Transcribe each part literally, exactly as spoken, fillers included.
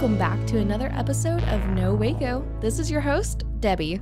welcome back to another episode of Know Waco. This is your host, Debbie.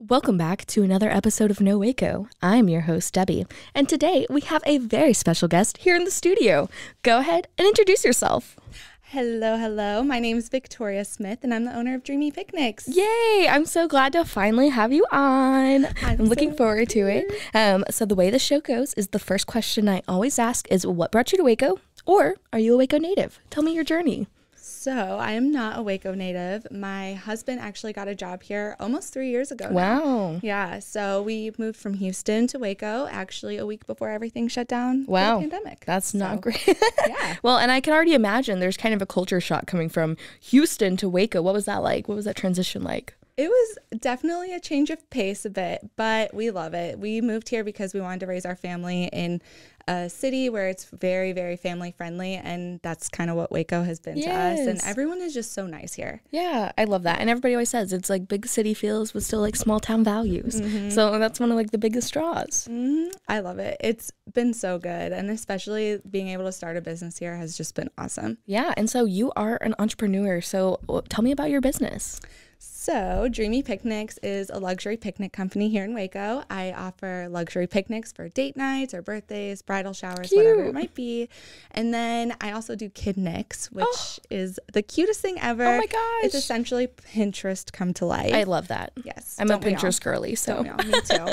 Welcome back to another episode of Know Waco. I'm your host, Debbie, and today we have a very special guest here in the studio. Go ahead and introduce yourself. Hello, hello. My name is Victoria Smith, and I'm the owner of Dreamy Picnics. Yay! I'm so glad to finally have you on. I'm, I'm looking so forward to it. Um, so the way the show goes is the first question I always ask is, what brought you to Waco? Or are you a Waco native? Tell me your journey. So I am not a Waco native. My husband actually got a job here almost three years ago. Wow. Now. Yeah. So we moved from Houston to Waco actually a week before everything shut down. Wow. For the pandemic. That's so, not great. Yeah. Well, and I can already imagine there's kind of a culture shock coming from Houston to Waco. What was that like? What was that transition like? It was definitely a change of pace a bit, but we love it. We moved here because we wanted to raise our family in a city where it's very, very family friendly, and that's kind of what Waco has been yes. to us, and everyone is just so nice here. Yeah, I love that. And everybody always says it's like big city feels with still like small town values. Mm-hmm. So that's one of like the biggest straws. Mm-hmm. I love it. It's been so good, and especially being able to start a business here has just been awesome. Yeah, and so you are an entrepreneur, so tell me about your business. So Dreamy Picnics is a luxury picnic company here in Waco. I offer luxury picnics for date nights or birthdays, bridal showers, Cute. whatever it might be. And then I also do kidnics, which oh. is the cutest thing ever. Oh my gosh. It's essentially Pinterest come to life. I love that. Yes. I'm Don't a Pinterest girly, so. Don't me too.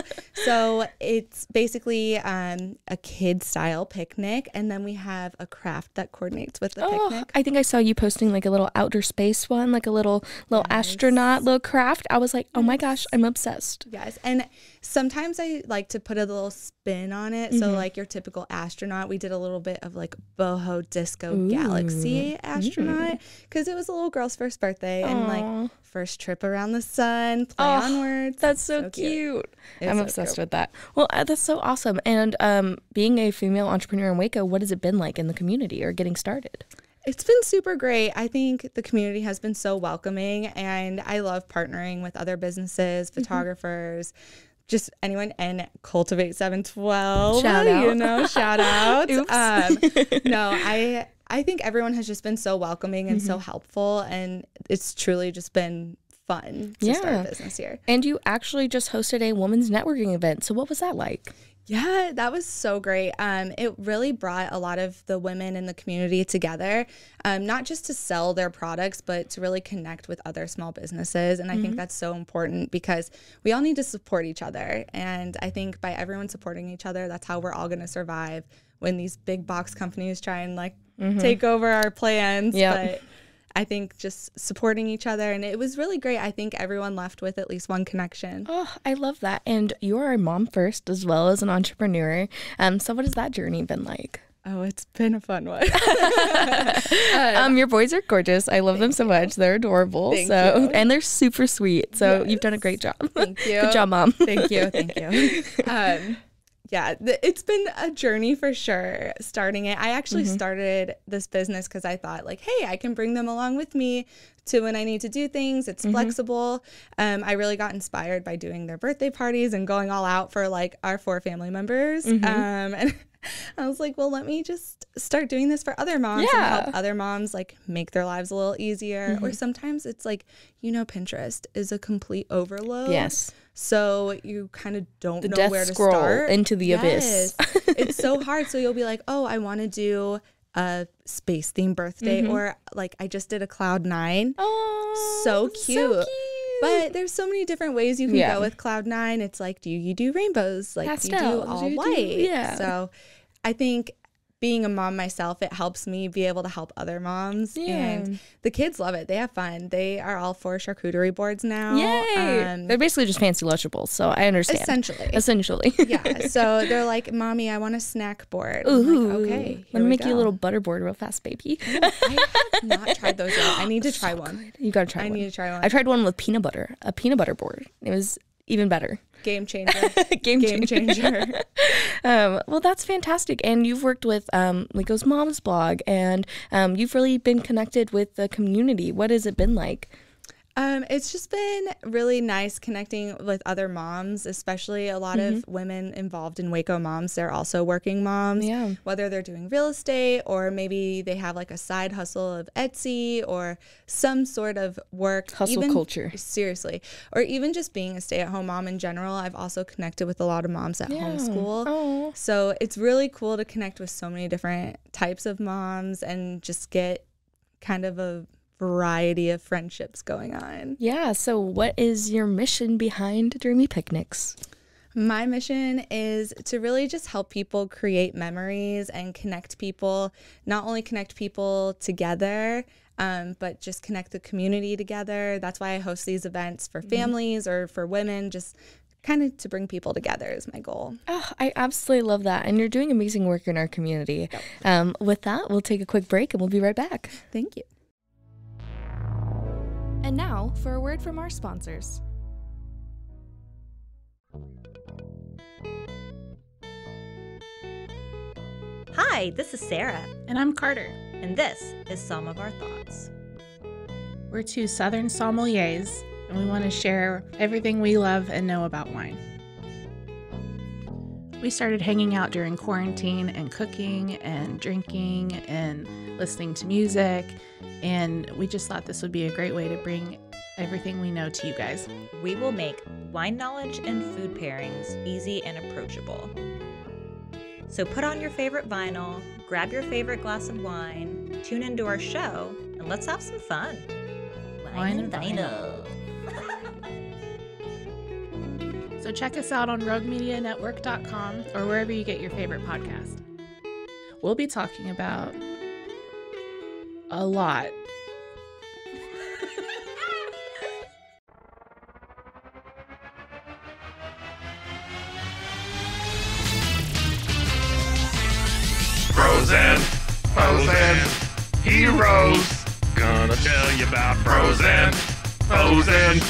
So it's basically um, a kid style picnic, and then we have a craft that coordinates with the oh, picnic. I think I saw you posting like a little outer space one, like a little little nice. astronaut. Little craft. I was like, oh my gosh, I'm obsessed. Yes, and sometimes I like to put a little spin on it. Mm-hmm. So like your typical astronaut, we did a little bit of like boho disco Ooh. galaxy astronaut because mm-hmm. it was a little girl's first birthday Aww. and like first trip around the sun, play oh, onwards. That's so, so cute. cute. I'm so obsessed cute. with that. Well, uh, that's so awesome. And um, being a female entrepreneur in Waco, what has it been like in the community or getting started? It's been super great. I think the community has been so welcoming, and I love partnering with other businesses, photographers, mm-hmm. just anyone, and Cultivate seven twelve. Shout out. You know, shout out. Oops. Um, no, I, I think everyone has just been so welcoming and mm-hmm. so helpful, and it's truly just been fun to yeah. start a business here. And you actually just hosted a women's networking event. So what was that like? Yeah, that was so great. Um, it really brought a lot of the women in the community together, um, not just to sell their products, but to really connect with other small businesses. And I mm-hmm. think that's so important because we all need to support each other. And I think by everyone supporting each other, that's how we're all going to survive when these big box companies try and like mm-hmm. take over our plans. Yep. But I think just supporting each other, and it was really great. I think everyone left with at least one connection. Oh, I love that. And you are a mom first as well as an entrepreneur. Um, so what has that journey been like? Oh, it's been a fun one. um, your boys are gorgeous. I love them so much. They're adorable. Thank so you. And they're super sweet. So yes. you've done a great job. Thank you. Good job, Mom. Thank you. Thank you. Um, Yeah, it's been a journey for sure, starting it. I actually mm-hmm. started this business because I thought, like, hey, I can bring them along with me to when I need to do things. It's mm-hmm. flexible. Um, I really got inspired by doing their birthday parties and going all out for, like, our four family members. Mm-hmm. Um, and I was like, well, let me just start doing this for other moms yeah. and help other moms, like, make their lives a little easier. Mm-hmm. Or sometimes it's like, you know, Pinterest is a complete overload. Yes. So you kind of don't the know where to scroll start into the yes. abyss. It's so hard. So you'll be like, oh, I want to do a space themed birthday, mm-hmm. or like I just did a cloud nine. Oh, so cute. So cute. But there's so many different ways you can yeah. go with cloud nine. It's like, do you do rainbows? Like, Pastel. do you do all do you white? Do, yeah. So I think being a mom myself, it helps me be able to help other moms. Yeah. And the kids love it. They have fun. They are all for charcuterie boards now. Yay! Um, they're basically just fancy lunchables, so I understand. Essentially. Essentially. Yeah. So they're like, Mommy, I want a snack board. Ooh. Like, okay. Let me make go. you a little butter board real fast, baby. Oh, I have not tried those yet. I need to try so one. Good. You got to try I one. I need to try one. I tried one with peanut butter, a peanut butter board. It was even better. Game changer. Game, Game changer. changer. um, well, that's fantastic. And you've worked with um, Lico's Mom's Blog, and um, you've really been connected with the community. What has it been like? Um, it's just been really nice connecting with other moms, especially a lot mm-hmm. of women involved in Waco Moms. They're also working moms, yeah. whether they're doing real estate or maybe they have like a side hustle of Etsy or some sort of work. Hustle even, culture. Seriously. Or even just being a stay-at-home mom in general. I've also connected with a lot of moms that yeah. homeschool. Aww. So it's really cool to connect with so many different types of moms and just get kind of a variety of friendships going on. Yeah, so what is your mission behind Dreamy Picnics? My mission is to really just help people create memories and connect people, not only connect people together, um, but just connect the community together. That's why I host these events for families mm-hmm. or for women, just kind of to bring people together is my goal. Oh, I absolutely love that. And you're doing amazing work in our community. Yep. Um, with that, we'll take a quick break and we'll be right back. Thank you. And now for a word from our sponsors. Hi, this is Sarah. And I'm Carter. And this is Some of Our Thoughts. We're two Southern sommeliers, and we want to share everything we love and know about wine. We started hanging out during quarantine and cooking and drinking and listening to music, and we just thought this would be a great way to bring everything we know to you guys. We will make wine knowledge and food pairings easy and approachable. So put on your favorite vinyl, grab your favorite glass of wine, tune into our show, and let's have some fun. Wine, wine and Vinyl. vinyl. So check us out on rogue media network dot com or wherever you get your favorite podcast. We'll be talking about a lot. Bros and Foes and Heroes. Gonna tell you about Bros and Foes and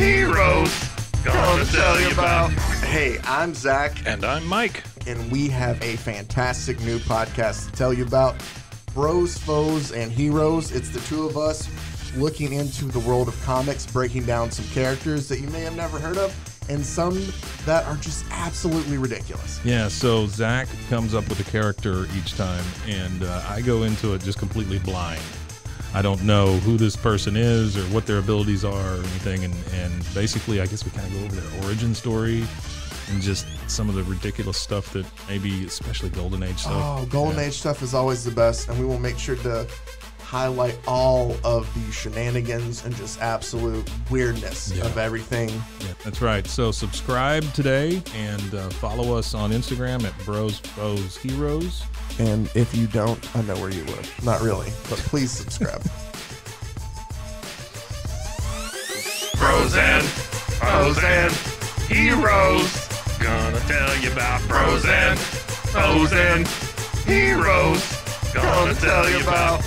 Heroes. Gonna tell you about. Hey, I'm Zach. And I'm Mike. And we have a fantastic new podcast to tell you about. Bros, Foes, and Heroes. It's the two of us looking into the world of comics, breaking down some characters that you may have never heard of, and some that are just absolutely ridiculous. Yeah, so Zach comes up with a character each time, and uh, I go into it just completely blind. I don't know who this person is or what their abilities are or anything, and, and basically I guess we kind of go over their origin story and just some of the ridiculous stuff that maybe, especially Golden Age stuff. Oh, Golden yeah. Age stuff is always the best, and we will make sure to highlight all of the shenanigans and just absolute weirdness yeah. of everything. Yeah, that's right. So subscribe today and uh, follow us on Instagram at Bros, Foes, Heroes. And if you don't, I know where you live. Not really, but please subscribe. Bros and Foes and Heroes. Gonna tell you about Bros and Foes and Heroes. Gonna tell you about.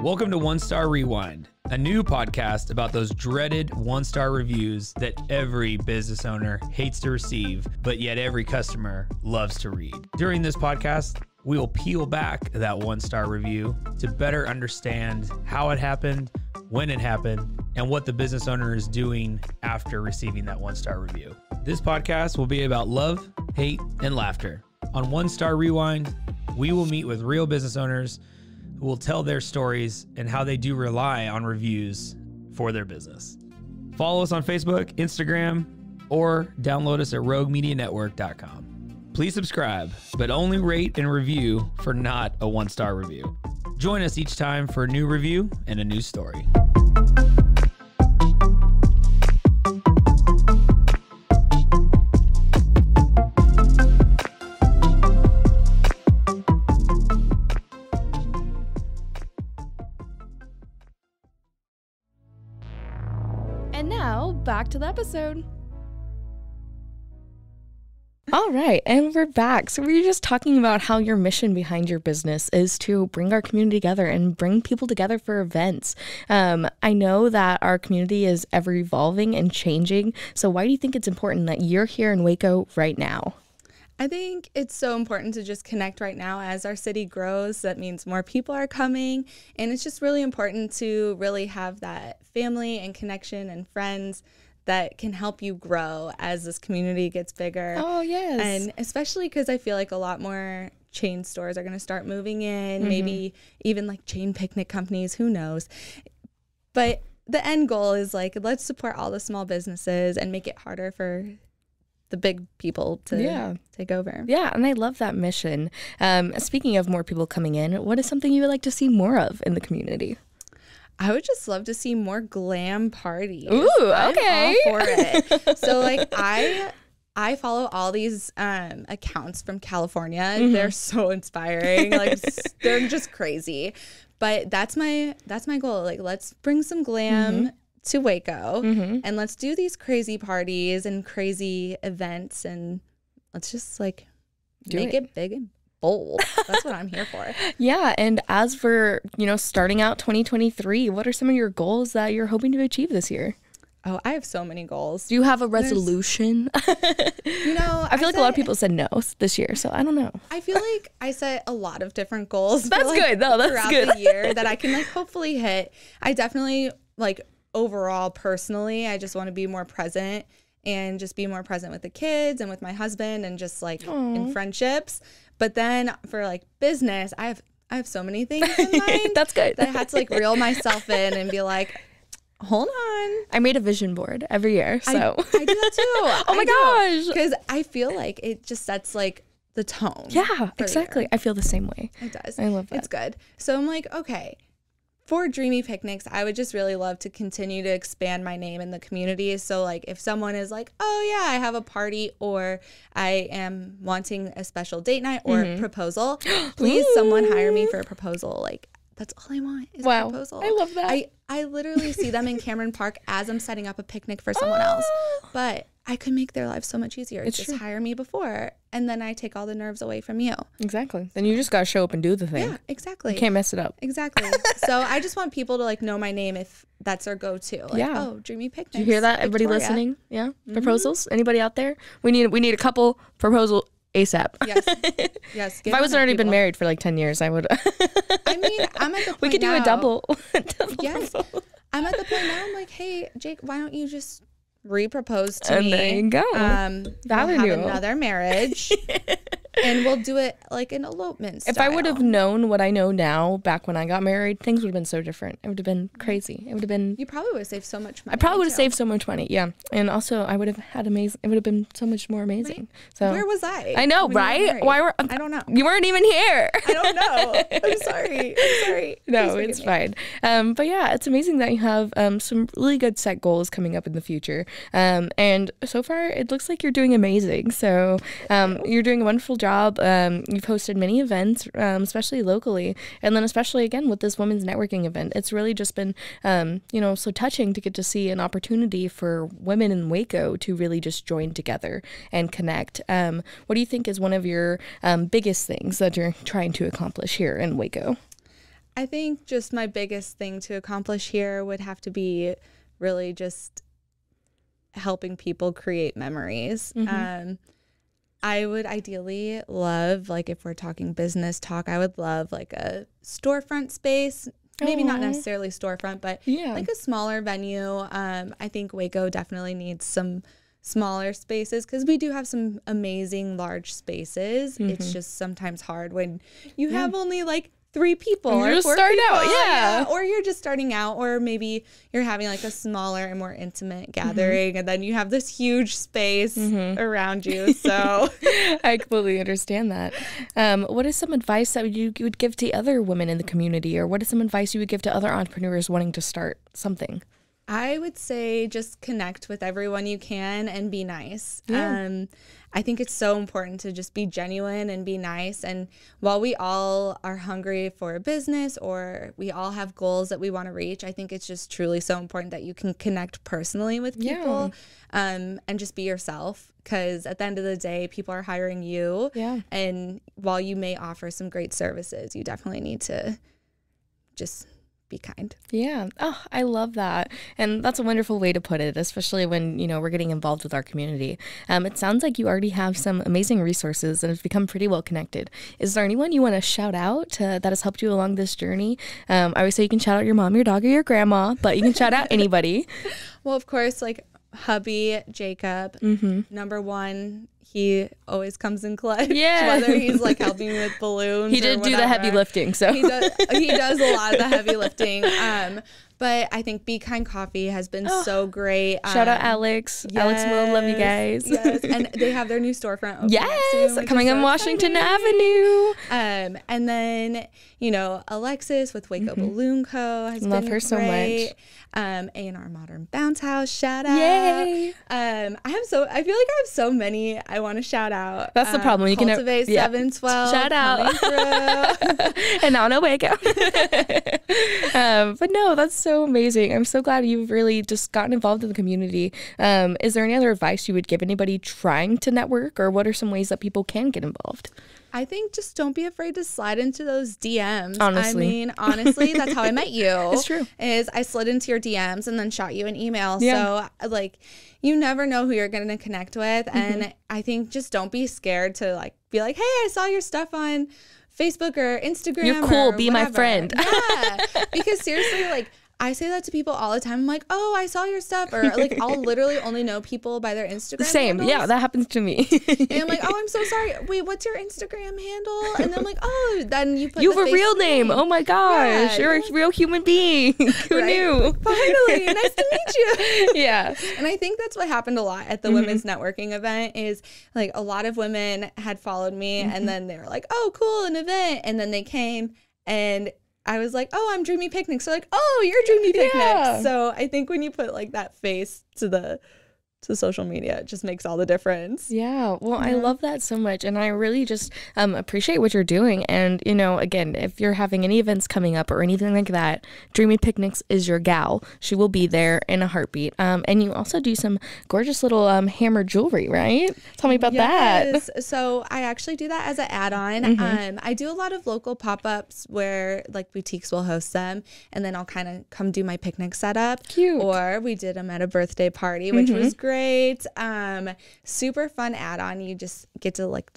Welcome to One Star Rewind, a new podcast about those dreaded one-star reviews that every business owner hates to receive, but yet every customer loves to read. During this podcast, we will peel back that one-star review to better understand how it happened, when it happened, and what the business owner is doing after receiving that one-star review. This podcast will be about love, hate, and laughter. On One Star Rewind, we will meet with real business owners will tell their stories and how they do rely on reviews for their business. Follow us on Facebook, Instagram, or download us at rogue media network dot com. Please subscribe, but only rate and review for not a one-star review. Join us each time for a new review and a new story. Back to the episode. All right, and we're back. So we were just talking about how your mission behind your business is to bring our community together and bring people together for events. Um, I know that our community is ever evolving and changing. So why do you think it's important that you're here in Waco right now? I think it's so important to just connect right now as our city grows. That means more people are coming, and it's just really important to really have that family and connection and friends that can help you grow as this community gets bigger. Oh, yes. And especially because I feel like a lot more chain stores are going to start moving in, mm-hmm. maybe even like chain picnic companies, who knows. But the end goal is like, let's support all the small businesses and make it harder for the big people to yeah. take over. Yeah, and I love that mission. Um, speaking of more people coming in, what is something you would like to see more of in the community? I would just love to see more glam parties. Ooh, okay. I'm all for it. So like I I follow all these um, accounts from California. Mm-hmm. They're so inspiring. Like they're just crazy. But that's my that's my goal. Like let's bring some glam mm-hmm. to Waco mm-hmm. and let's do these crazy parties and crazy events and let's just like do make it, it big and bold. That's what I'm here for. Yeah, and as we're, you know, starting out twenty twenty-three, what are some of your goals that you're hoping to achieve this year? Oh, I have so many goals. Do you have a resolution? You know, I feel I like said, a lot of people said no this year, so I don't know. I feel like I set a lot of different goals. That's like, good, though. No, that's throughout good. The year that I can like hopefully hit. I definitely like overall personally, I just want to be more present and just be more present with the kids and with my husband and just like aww. In friendships. But then for like business, I have I have so many things in mind. That's good. That I had to like reel myself in and be like, hold on. I made a vision board every year. So I, I do that too. Oh my I gosh. Because I feel like it just sets like the tone. Yeah, exactly. I feel the same way. It does. I love that. It's good. So I'm like, okay. For Dreamy Picnics, I would just really love to continue to expand my name in the community. So, like, if someone is like, oh, yeah, I have a party or I am wanting a special date night or mm-hmm. proposal, please someone hire me for a proposal. Like, that's all I want is wow. a proposal. I love that. I, I literally see them in Cameron Park as I'm setting up a picnic for someone oh. else. But I could make their lives so much easier. It's just true. Hire me before, and then I take all the nerves away from you. Exactly. Then you just got to show up and do the thing. Yeah, exactly. You can't mess it up. Exactly. So I just want people to, like, know my name if that's their go-to. Like, yeah. Oh, Dreamy Picnics. Did you hear that, everybody Victoria. Listening? Yeah? Mm-hmm. Proposals? Anybody out there? We need, we need a couple proposal ASAP. Yes. Yes. If I wasn't already people. Been married for, like, ten years, I would. I mean, I'm at the point we could do now. A double. double yes. Proposal. I'm at the point now. I'm like, hey, Jake, why don't you just repropose to and me. There you go. Um, that we'll have another marriage, and we'll do it like an elopement. Style. If I would have known what I know now, back when I got married, things would have been so different. It would have been crazy. It would have been. You probably would have saved so much money. I probably would have saved so much money. Yeah, and also I would have had amazing. It would have been so much more amazing. Right? So where was I? I know, right? Why were I don't know. You weren't even here. I don't know. I'm sorry. I'm sorry. No, it's fine. Um, but yeah, it's amazing that you have um some really good set goals coming up in the future. Um, and so far it looks like you're doing amazing. So um, you're doing a wonderful job. Um, you've hosted many events, um, especially locally, and then especially again with this women's networking event. It's really just been um, you know, so touching to get to see an opportunity for women in Waco to really just join together and connect. Um, what do you think is one of your um, biggest things that you're trying to accomplish here in Waco? I think just my biggest thing to accomplish here would have to be really just helping people create memories. Mm-hmm. um I would ideally love, like, if we're talking business talk, I would love like a storefront space, maybe aww. Not necessarily storefront, but yeah, like a smaller venue. um I think Waco definitely needs some smaller spaces because we do have some amazing large spaces. Mm-hmm. It's just sometimes hard when you yeah. have only like three people or just starting out, yeah. yeah. Or you're just starting out, or maybe you're having like a smaller and more intimate gathering, mm-hmm. and then you have this huge space mm-hmm. around you. So I completely understand that. Um, what is some advice that you would give to other women in the community, or what is some advice you would give to other entrepreneurs wanting to start something? I would say just connect with everyone you can and be nice. Yeah. Um, I think it's so important to just be genuine and be nice. And while we all are hungry for a business or we all have goals that we want to reach, I think it's just truly so important that you can connect personally with people, yeah. um, and just be yourself. Because at the end of the day, people are hiring you. Yeah. And while you may offer some great services, you definitely need to just be kind. Yeah. Oh, I love that. And that's a wonderful way to put it, especially when, you know, we're getting involved with our community. Um, it sounds like you already have some amazing resources and have become pretty well connected. Is there anyone you want to shout out uh, that has helped you along this journey? Um, I always say you can shout out your mom, your dog, or your grandma, but you can shout out anybody. Well, of course, like hubby, Jacob, mm-hmm. number one. He always comes in clutch. Yeah. Whether he's like helping me with balloons. He did or do the heavy lifting. So he does, he does a lot of the heavy lifting. Um, but I think Be Kind Coffee has been oh, so great. Um, shout out Alex. Yes, Alex Will, love you guys. Yes. And they have their new storefront opening yes, soon, coming on Washington Avenue. Um, and then, you know, Alexis with Waco mm-hmm. Balloon Co. has love been her great. So much. Um, A and R Modern Bounce House, shout out. Yay. Um, I have so I feel like I have so many I want to shout out. That's um, the problem. You Cultivate can seven twelve. Yeah. Shout out. And now Know Waco. um, but no, that's so amazing. I'm so glad you've really just gotten involved in the community. Um, is there any other advice you would give anybody trying to network, or what are some ways that people can get involved? I think just don't be afraid to slide into those D Ms. Honestly. I mean, honestly, that's how I met you. It's true. Is I slid into your D Ms and then shot you an email. Yeah. So, like, you never know who you're going to connect with. Mm-hmm. And I think just don't be scared to, like, be like, hey, I saw your stuff on Facebook or Instagram. You're cool. Be whatever. My friend. Yeah. Because seriously, like, I say that to people all the time. I'm like, oh, I saw your stuff. Or like, I'll literally only know people by their Instagram Same. Handles. Yeah, that happens to me. And I'm like, oh, I'm so sorry. Wait, what's your Instagram handle? And then I'm like, oh, then you put You have a real name. Name. Oh my gosh. Yeah, you're yeah. a real human being. Who right? knew? Finally. Nice to meet you. Yeah. And I think that's what happened a lot at the mm-hmm. women's networking event is like a lot of women had followed me mm-hmm. and then they were like, oh, cool, an event. And then they came and I was like, oh, I'm Dreamy Picnics. So like, oh, you're Dreamy Picnics. Yeah. So I think when you put like that face to the to social media, it just makes all the difference. Yeah. Well, yeah. I love that so much. And I really just um, appreciate what you're doing. And, you know, again, if you're having any events coming up or anything like that, Dreamy Picnics is your gal. She will be there in a heartbeat. Um, and you also do some gorgeous little um, hammer jewelry, right? Tell me about yes. that. So I actually do that as an add-on. Mm-hmm. um, I do a lot of local pop-ups where like boutiques will host them. And then I'll kind of come do my picnic setup. Cute. Or we did them at a birthday party, which mm-hmm. was great. Great, um, super fun add-on. You just get to like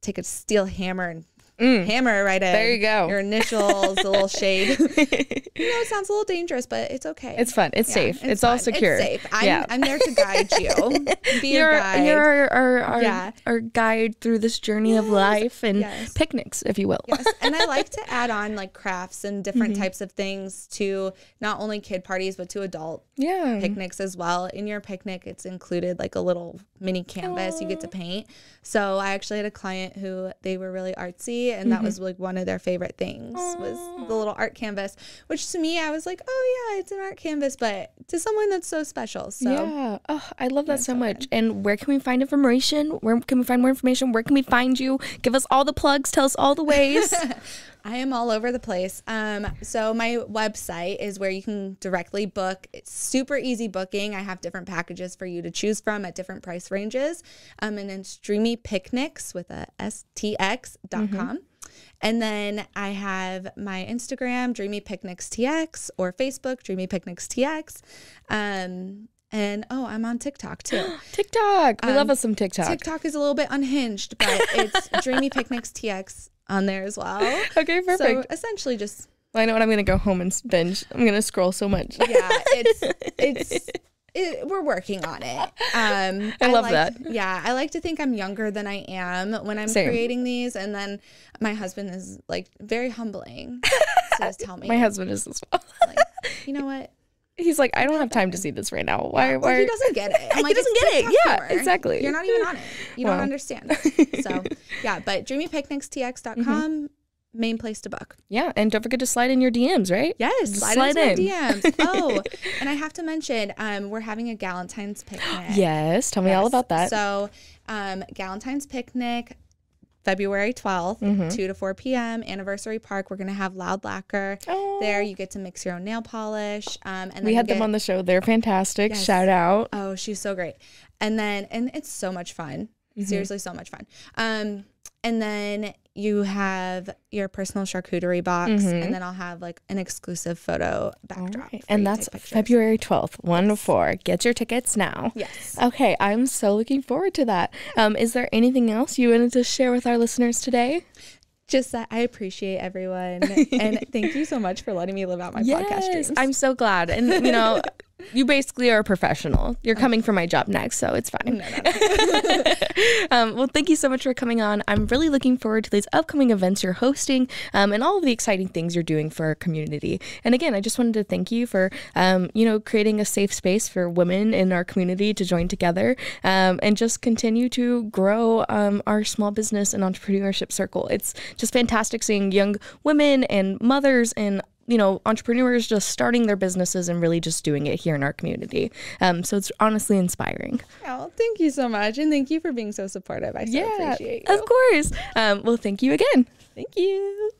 take a steel hammer and mm, hammer right in. There you go. Your initials, a little shade. You know, it sounds a little dangerous, but it's okay. It's fun. It's yeah, safe. It's, it's all secure. It's safe. I'm, yeah. I'm there to guide you. Be you're, a guide. You're our, our, our, yeah. our guide through this journey yes. of life and yes. picnics, if you will. Yes. And I like to add on like crafts and different mm-hmm. types of things to not only kid parties, but to adult yeah. picnics as well. In your picnic, it's included like a little mini canvas Aww. You get to paint. So I actually had a client who they were really artsy, and mm-hmm. that was like one of their favorite things Aww. Was the little art canvas, which to me, I was like, oh yeah, it's an art canvas, but to someone that's so special. So yeah, oh, I love that so, so much. Good. And where can we find information? Where can we find more information? Where can we find you? Give us all the plugs. Tell us all the ways. I am all over the place. Um, so my website is where you can directly book. It's super easy booking. I have different packages for you to choose from at different price ranges. Um, and then Dreamy Picnics with a S T X dot com. Mm-hmm. And then I have my Instagram, Dreamy Picnics T X, or Facebook, Dreamy Picnics T X. Um, And, oh, I'm on TikTok, too. TikTok. We um, love us some TikTok. TikTok is a little bit unhinged, but it's Dreamy Picnics T X on there as well. Okay, perfect. So, essentially just... Well, I know what I'm going to go home and binge. I'm going to scroll so much. Yeah, it's... it's it, we're working on it. Um, I, I love like, that. Yeah, I like to think I'm younger than I am when I'm Same. Creating these. And then my husband is, like, very humbling. So just tell me. My husband is as well. Like, you know what? He's like, I don't have time to see this right now. Why? Well, why? He doesn't get it. I'm like, he doesn't get it. Yeah, exactly. You're not even on it. You wow. don't understand. So, yeah, but dreamy picnics T X dot com. Mm-hmm. main place to book. Yeah, and don't forget to slide in your D Ms, right? Yes, slide, slide in, in. My D Ms. Oh, and I have to mention, um, we're having a Galentine's picnic. Yes, tell me yes. all about that. So, um, Galentine's picnic, February twelfth, mm-hmm. two to four p m Anniversary Park. We're going to have Loud Lacquer oh. there. You get to mix your own nail polish. Um, and then we had get, them on the show. They're fantastic. Yes. Shout out. Oh, she's so great. And then, and it's so much fun. Mm-hmm. Seriously, so much fun. Um, and then you have your personal charcuterie box, mm-hmm. and then I'll have like an exclusive photo backdrop. Right. And that's February twelfth, one to four. Get your tickets now. Yes. Okay, I'm so looking forward to that. Um, is there anything else you wanted to share with our listeners today? Just that I appreciate everyone, and thank you so much for letting me live out my yes, podcast dreams. I'm so glad, and you know, you basically are a professional. You're oh. coming for my job next, so it's fine. No, no. um, well, thank you so much for coming on. I'm really looking forward to these upcoming events you're hosting, um, and all of the exciting things you're doing for our community. And again, I just wanted to thank you for, um, you know, creating a safe space for women in our community to join together, um, and just continue to grow um, our small business and entrepreneurship circle. It's just fantastic seeing young women and mothers and, you know, entrepreneurs just starting their businesses and really just doing it here in our community. Um, so it's honestly inspiring. Oh, thank you so much. And thank you for being so supportive. I so yeah, appreciate you. Of course. Um, well, thank you again. Thank you.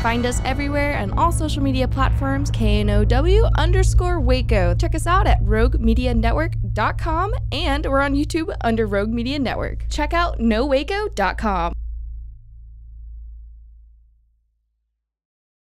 Find us everywhere on all social media platforms, K N O W underscore Waco. Check us out at rogue media network dot com, and we're on YouTube under Rogue Media Network. Check out know waco dot com.